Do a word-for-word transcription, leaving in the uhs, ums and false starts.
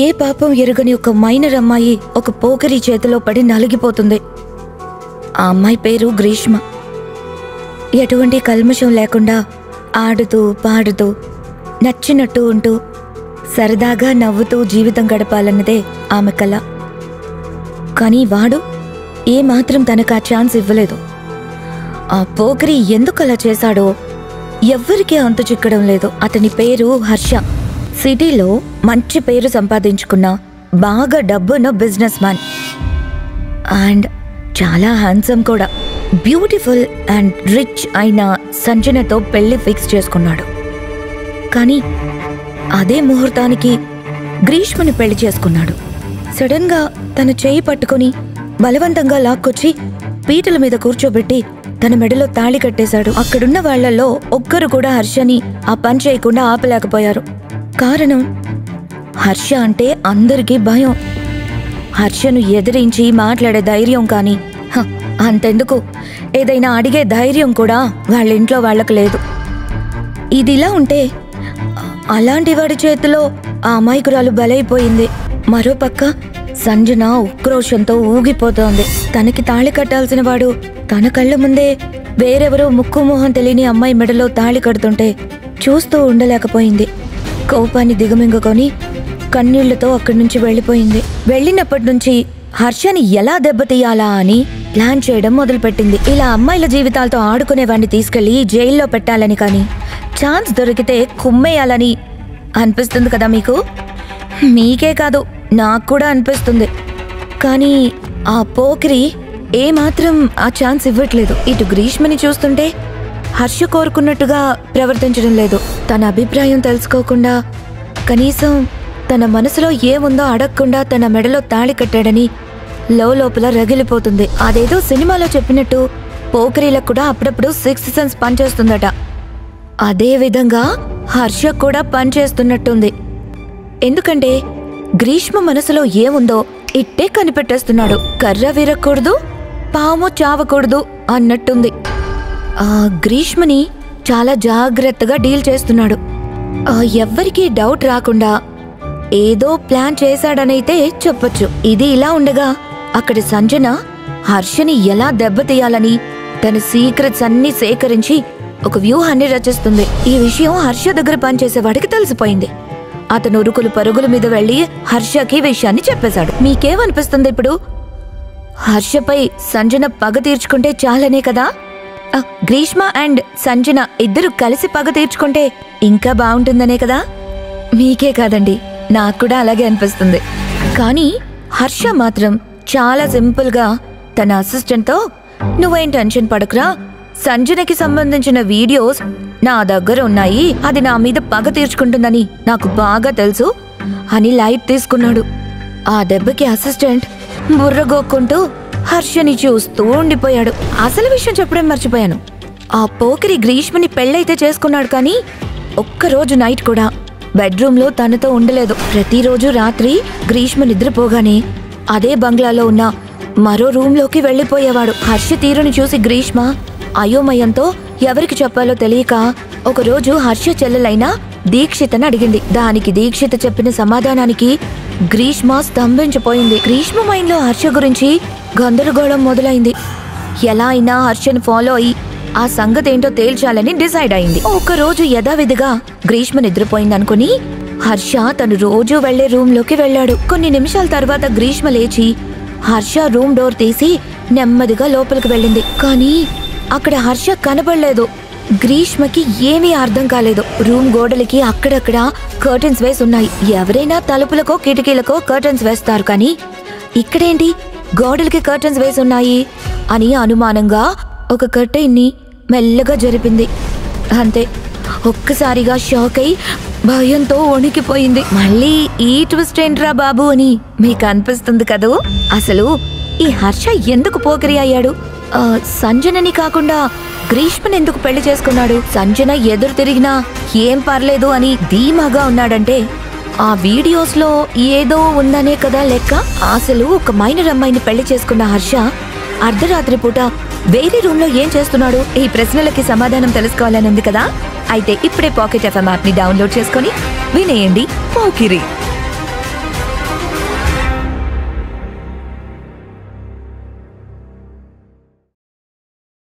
ఏ పాపం ఎరగని ఒక మైనర్ అమ్మాయి ఒక పోకిరి చేతిలో పడి నలిగిపోతుంది. ఆ అమ్మాయి పేరు గ్రీష్మ. ఎటువంటి కల్మషం లేకుండా ఆడుతూ పాడుతూ నచ్చినట్టు ఉంటూ సరదాగా నవ్వుతూ జీవితం గడపాలన్నదే ఆమె కళ. కానీ వాడు ఏమాత్రం తనకు ఆ ఛాన్స్ ఇవ్వలేదు. ఆ పోకిరి ఎందుకు అలా చేశాడో ఎవ్వరికీ అంతు చిక్కడం లేదు. అతని పేరు హర్ష. సిటీలో మంచి పేరు సంపాదించుకున్న బాగా డబ్బున్న బిజినెస్ మ్యాన్ అండ్ చాలా హ్యాండ్సమ్ కూడా. బ్యూటిఫుల్ అండ్ రిచ్ అయిన సంజనతో పెళ్లి ఫిక్స్ చేసుకున్నాడు. కానీ అదే ముహూర్తానికి గ్రీష్మని పెళ్లి చేసుకున్నాడు. సడన్గా తన చేయి పట్టుకొని బలవంతంగా లాక్కొచ్చి పీటల మీద కూర్చోబెట్టి తన మెడలో తాళి కట్టేశాడు. అక్కడున్న వాళ్లలో ఒక్కరు కూడా హర్షని ఆ పని చేయకుండా ఆపలేకపోయారు. కారణం, హర్ష అంటే అందరికీ భయం. హర్షను ఎదిరించి మాట్లాడే ధైర్యం కానీ అంతెందుకు ఏదైనా అడిగే ధైర్యం కూడా వాళ్ళ ఇంట్లో వాళ్ళకు లేదు. ఇదిలా ఉంటే అలాంటి వాడి చేతిలో ఆ అమాయకురాలు బలైపోయింది. మరోపక్క సంజన ఉక్రోషంతో ఊగిపోతోంది. తనకి తాళి కట్టాల్సిన వాడు తన కళ్ళ ముందే వేరెవరో ముక్కు మొహం తెలియని అమ్మాయి మెడలో తాళి కడుతుంటే చూస్తూ ఉండలేకపోయింది. కోపాన్ని దిగమింగుకొని కన్నీళ్లతో అక్కడి నుంచి వెళ్ళిపోయింది. వెళ్ళినప్పటి నుంచి హర్షని ఎలా దెబ్బతీయాలా అని ప్లాన్ చేయడం మొదలుపెట్టింది. ఇలా అమ్మాయిల జీవితాలతో ఆడుకునే వాడిని తీసుకెళ్లి జైల్లో పెట్టాలని కానీ ఛాన్స్ దొరికితే కుమ్మేయాలని అనిపిస్తుంది కదా మీకు? మీకే కాదు, నాకు కూడా అనిపిస్తుంది. కానీ ఆ పోకిరి ఏమాత్రం ఆ ఛాన్స్ ఇవ్వట్లేదు. ఇటు గ్రీష్మని చూస్తుంటే హర్ష కోరుకున్నట్టుగా ప్రవర్తించడం లేదు. తన అభిప్రాయం తెలుసుకోకుండా కనీసం తన మనసులో ఏముందో అడగకుండా తన మెడలో తాళి కట్టాడని లోపల రగిలిపోతుంది. అదేదో సినిమాలో చెప్పినట్టు పోకిరీలకు కూడా అప్పుడప్పుడు సిక్స్త్ సెన్స్ పనిచేస్తుందట. అదేవిధంగా హర్ష కూడా పనిచేస్తున్నట్టుంది. ఎందుకంటే గ్రీష్మ మనసులో ఏముందో ఇట్టే కనిపెట్టేస్తున్నాడు. కర్ర విరకూడదు, పాము చావకూడదు అన్నట్టుంది. ఆ గ్రీష్మని చాలా జాగ్రత్తగా డీల్ చేస్తున్నాడు. ఎవ్వరికీ డౌట్ రాకుండా ఏదో ప్లాన్ చేశాడనైతే చెప్పొచ్చు. ఇది ఇలా ఉండగా అక్కడి సంజన హర్షని ఎలా దెబ్బతీయాలని తన సీక్రెట్స్ అన్ని సేకరించి ఒక వ్యూహాన్ని రచిస్తుంది. ఈ విషయం హర్ష దగ్గర పనిచేసేవాడికి తెలిసిపోయింది. అతను ఉరుకులు పరుగుల మీద వెళ్లి హర్షకి విషయాన్ని చెప్పేశాడు. మీకేమనిపిస్తుంది ఇప్పుడు? హర్షపై సంజన పగ తీర్చుకుంటే చాలనే కదా? గ్రీష్మ అండ్ సంజన ఇద్దరు కలిసి పగ తీర్చుకుంటే ఇంకా బాగుంటుందనే కదా? మీకే కాదండి, నాకు కూడా అలాగే అనిపిస్తుంది. కానీ హర్ష మాత్రం చాలా సింపుల్గా తన అసిస్టెంట్తో, నువ్వేం టెన్షన్ పడకురా, సంజనకి సంబంధించిన వీడియోస్ నా దగ్గర ఉన్నాయి, అది నా మీద పగ తీర్చుకుంటుందని నాకు బాగా తెలుసు అని లైట్ తీసుకున్నాడు. ఆ దెబ్బకి అసిస్టెంట్ బుర్రగోక్కుంటూ హర్షని చూస్తూ ఉండిపోయాడు. అసలు విషయం చెప్పడం మర్చిపోయాను. ఆ పోకిరి గ్రీష్మని పెళ్ళైతే చేసుకున్నాడు. కానీ ఒక్కరోజు నైట్ కూడా బెడ్రూమ్లో తనతో ఉండలేదు. ప్రతిరోజు రాత్రి గ్రీష్మ నిద్రపోగానే అదే బంగ్లాలో ఉన్న మరో రూమ్లోకి వెళ్ళిపోయేవాడు. హర్ష తీరుని చూసి గ్రీష్మ అయోమయంతో ఎవరికి చెప్పాలో తెలియక ఒకరోజు హర్ష చెల్లెలైన దీక్షితను అడిగింది. దానికి దీక్షిత చెప్పిన సమాధానానికి గ్రీష్మ స్తంభించిపోయింది. గ్రీష్మ మైండ్లో హర్ష గురించి గందరగోళం మొదలైంది. ఎలా అయినా హర్షను ఫాలో అయి ఆ సంగతి ఏంటో తేల్చాలని డిసైడ్ అయింది. ఒకరోజు యథావిధిగా గ్రీష్మ నిద్రపోయిందనుకుని హర్ష తను రోజు వెళ్లే రూమ్లోకి వెళ్ళాడు. కొన్ని నిమిషాల తర్వాత గ్రీష్మ లేచి హర్ష రూమ్ డోర్ తీసి నెమ్మదిగా లోపలికి వెళ్ళింది. కానీ అక్కడ హర్ష కనబడలేదు. గ్రీష్మకి ఏమీ అర్థం కాలేదు. రూమ్ గోడలకి అక్కడక్కడ కర్టన్స్ వేసి ఉన్నాయి. ఎవరైనా తలుపులకో కిటికీలకో కర్టన్స్ వేస్తారు, కానీ ఇక్కడేంటి గోడలకి కర్టన్స్ వేసి ఉన్నాయి అని అనుమానంగా ఒక కర్టైన్ని మెల్లగా జరిపింది. అంతే, ఒక్కసారిగా షాక్ అయి భయంతో వణికిపోయింది. మళ్ళీ ఈ ట్విస్ట్ ఏంట్రా బాబు అని మీకు అనిపిస్తుంది కదూ? అసలు ఈ హర్ష ఎందుకు పోకిరి అయ్యాడు? సంజనని కాకుండా గ్రీష్మని ఎందుకు పెళ్లి చేసుకున్నాడు? సంజన ఎదురు తిరిగినా ఏం పర్లేదు అని ధీమాగా ఉన్నాడంటే ఆ వీడియోస్ లో ఏదో ఉందనే కదా లెక్క. అసలు ఒక మైనర్ అమ్మాయిని పెళ్లి చేసుకున్న హర్ష అర్ధరాత్రి పూట వేరే రూమ్ లో ఏం చేస్తున్నాడు? ఈ ప్రశ్నలకి సమాధానం తెలుసుకోవాలని ఉంది కదా? అయితే ఇప్పుడే పాకెట్ ఎఫ్ఎం యాప్ ని డౌన్లోడ్ చేసుకుని వినేయండి పోకిరి.